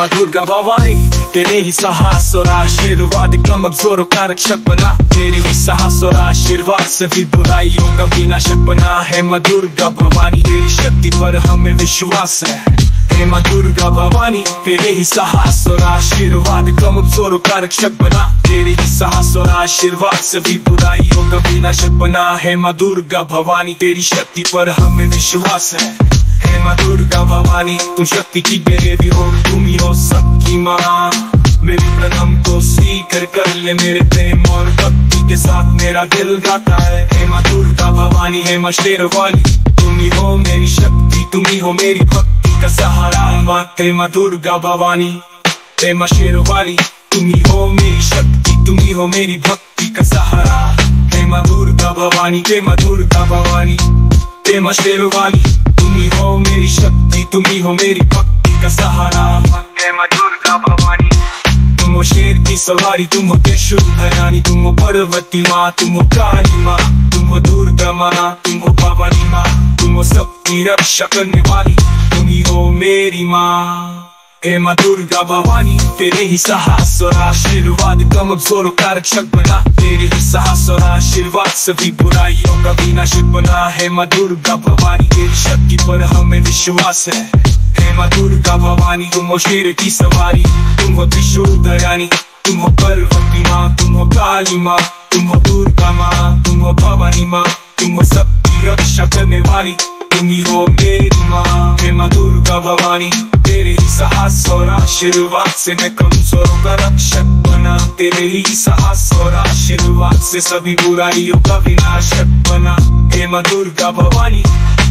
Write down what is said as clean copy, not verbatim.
Maa Durga Bhavani, tere hi sahas aur aashirwad kam abzor ka rakshak bana, tere hi sahas aur aashirwad sabhi budaiyon ka vinashak bana hai। Maa Durga Bhavani, teri shakti par hame vishwas hai। Maa Durga Bhavani, tere hi sahas aur aashirwad kam abzor ka rakshak bana, tere hi sahas aur aashirwad sabhi budaiyon ka vinashak bana hai। Maa Durga Bhavani, teri shakti par hame vishwas hai। Maa Durga Bhavani, तुम शक्ति की देवी हो, तुम ही हो सबकी माँ। मेरी प्रणाम को सीकर कर ले मेरे प्रेम और भक्ति के साथ मेरा दिल गाता है। माँ दुर्गा भवानी है माँ शेरवाली, तुम ही हो मेरी शक्ति, तुम ही हो मेरी भक्ति का सहारा। माँ दुर्गा भवानी है माँ शेरवाली, तुम ही हो मेरी शक्ति, तुम ही हो मेरी भक्ति का सहारा। माँ दुर्गा भवानी है माँ दुर्गा भवानी है माँ शेरवाली, तुम ही हो मेरी शक्ति, तुम ही हो मेरी भक्ति का सहारा। माँ दुर्गा भवानी, तुम हो शेर की सवारी, तुम हो त्रिशूलधारी, तुम हो पर्वती माँ, तुम हो काली माँ, तुम हो दुर्गा माँ, तुम हो भवानी माँ, तुम हो सबकी रक्षा करने वाली, तुम ही हो मेरी माँ। हे माँ दुर्गा भवानी, तेरे ही साहस और आशीर्वाद कम अबजोरों का रक्षक बना, तेरे ही साहस और आशीर्वाद सभी बुराइयों का विनाशक बना है। माँ दुर्गा भवानी, तेरी शक्ति पर हमें विश्वास है। हे माँ दुर्गा भवानी, तुम हो शेर की सवारी, तुम हो त्रिशूलधारी, तुम हो पर्वती माँ, तुम हो काली माँ, तुम हो दुर्गा माँ, तुम हो भवानी माँ, तुम हो सबकी रक्षा करने वाली, तुम ही हो मेरी माँ। हे माँ दुर्गा भवानी, तेरे ही साहस और आशीर्वाद से मैं कमजोरों का रक्षक बना, तेरे ही साहस और आशीर्वाद से सभी बुराइयों का विनाशक बना। हे माँ दुर्गा भवानी।